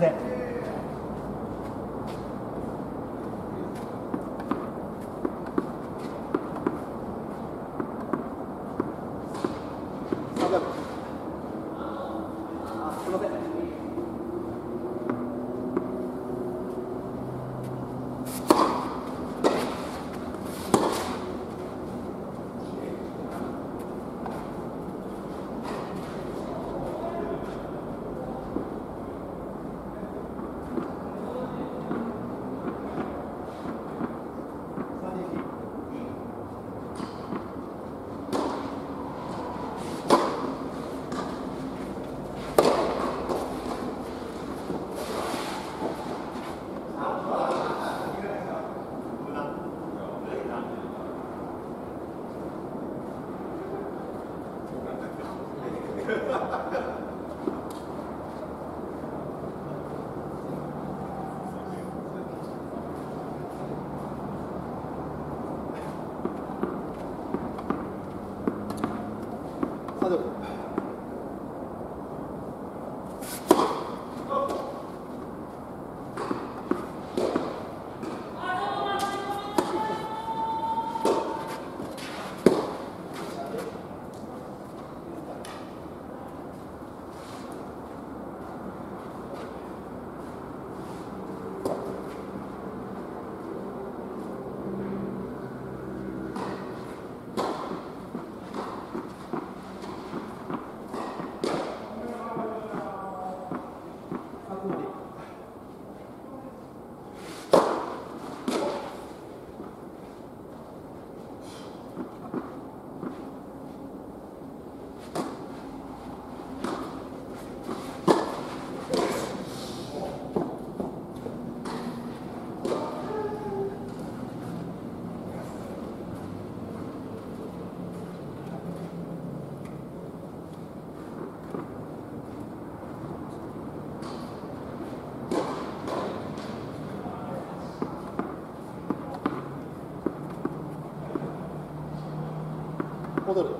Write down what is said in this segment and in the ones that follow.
んで。戻る。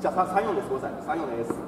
じゃあ3、4です。ごめんなさい。3、4です。